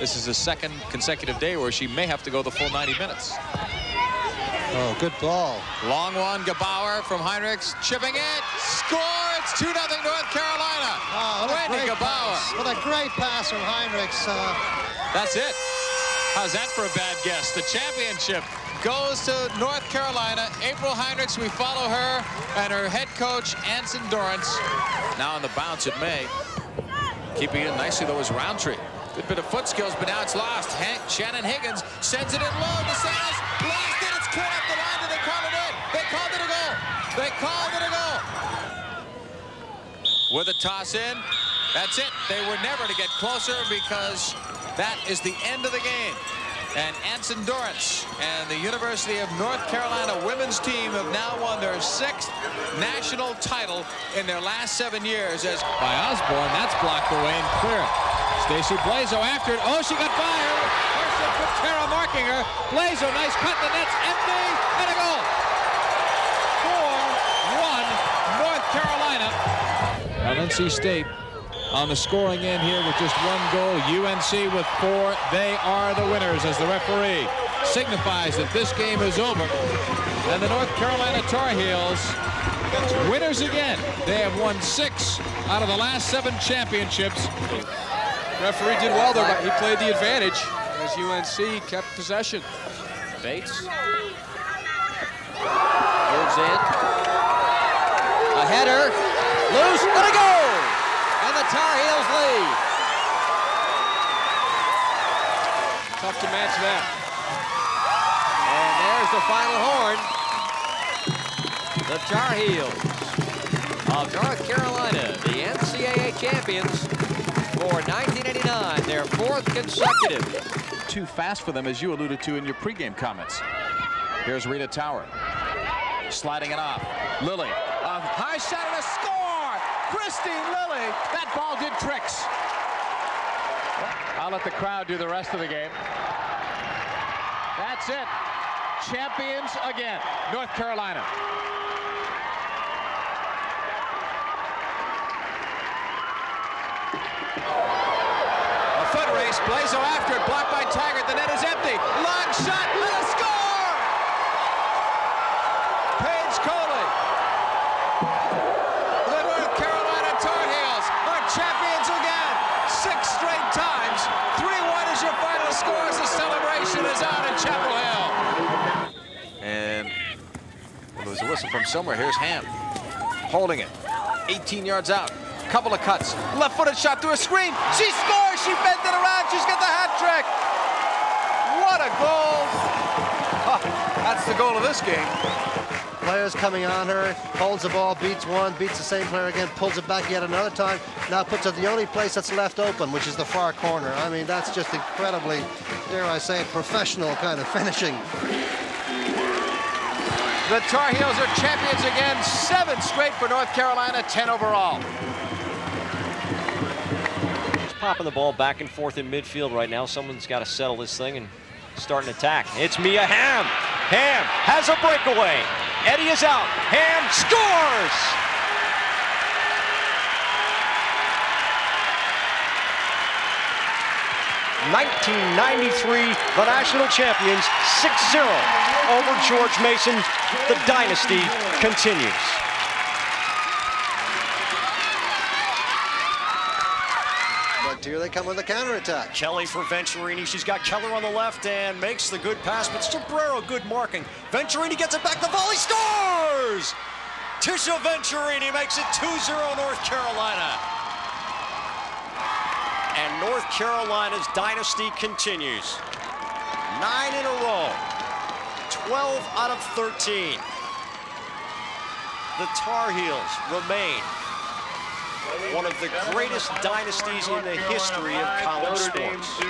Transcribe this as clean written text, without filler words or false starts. This is the second consecutive day where she may have to go the full 90 minutes. Oh, good ball. Long one, Gebauer from Heinrichs, chipping it, score! It's 2-0 North Carolina. Oh, what a great pass. What a great pass from Heinrichs. That's it. How's that for a bad guess? The championship goes to North Carolina. April Heinrichs, we follow her, and her head coach, Anson Dorrance. Now on the bounce at May. Keeping it nicely, though, is Roundtree. Good bit of foot skills, but now it's lost. Shannon Higgins sends it in low. DeSantis lost it. It's cleared up the line, and they call it in. They called it a goal. They called it a goal. With a toss in, that's it. They were never to get closer because that is the end of the game. And Anson Dorrance and the University of North Carolina women's team have now won their 6th national title in their last 7 years. As by Osborne, that's blocked away and clear. Stacey Blazo after it. Oh, she got by her. Carson Kvatera marking her. Blazo, nice cut. The net's empty and a goal. 4-1 North Carolina. Now NC State on the scoring end here with just 1 goal. UNC with 4. They are the winners as the referee signifies that this game is over. And the North Carolina Tar Heels, winners again. They have won 6 out of the last 7 championships. Referee did well there, but he played the advantage as UNC kept possession. Bates. Moves in. A header. Loose. What a goal! And the Tar Heels lead. Tough to match that. And there's the final horn. The Tar Heels of North Carolina, the NCAA champions for 1989, their 4th consecutive. Too fast for them, as you alluded to in your pregame comments. Here's Rita Tower. Sliding it off. Lilly. A high shot and a score! Christine Lilly, that ball did tricks. I'll let the crowd do the rest of the game. That's it. Champions again, North Carolina. A foot race, Blazo after it, blocked by Tigger. The net is empty. Long shot, and a score! Paige Coley. Champions again, 6 straight times. 3-1 is your final score as the celebration is out in Chapel Hill. And there was a whistle from somewhere. Here's Hamm holding it, 18 yards out. Couple of cuts, left-footed shot through a screen. She scores. She bent it around. She's got the hat trick. What a goal! Oh, that's the goal of this game. Players coming on her, holds the ball, beats one, beats the same player again, pulls it back yet another time, now puts it the only place that's left open, which is the far corner. I mean, that's just incredibly, dare I say, professional kind of finishing. The Tar Heels are champions again, 7 straight for North Carolina, 10 overall. Just popping the ball back and forth in midfield right now. Someone's got to settle this thing and start an attack. It's Mia Hamm. Hamm has a breakaway. Eddie is out. Hamm scores! '93, the national champions, 6-0 over George Mason. The dynasty continues. Here they come with a counterattack. Kelly for Venturini. She's got Keller on the left and makes the good pass, but Cabrero, good marking. Venturini gets it back. The volley, scores! Tisha Venturini makes it 2-0 North Carolina. And North Carolina's dynasty continues. 9 in a row. 12 out of 13. The Tar Heels remain one of the greatest dynasties in the history of college sports.